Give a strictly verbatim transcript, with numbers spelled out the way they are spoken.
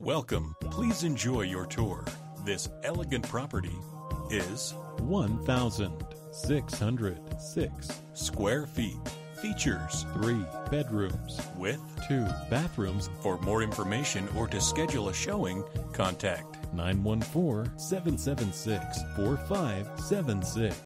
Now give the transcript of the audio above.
Welcome. Please enjoy your tour. This elegant property is one thousand six hundred six square feet. Features three bedrooms with two bathrooms. For more information or to schedule a showing, contact nine one four, seven seven six, four five seven six.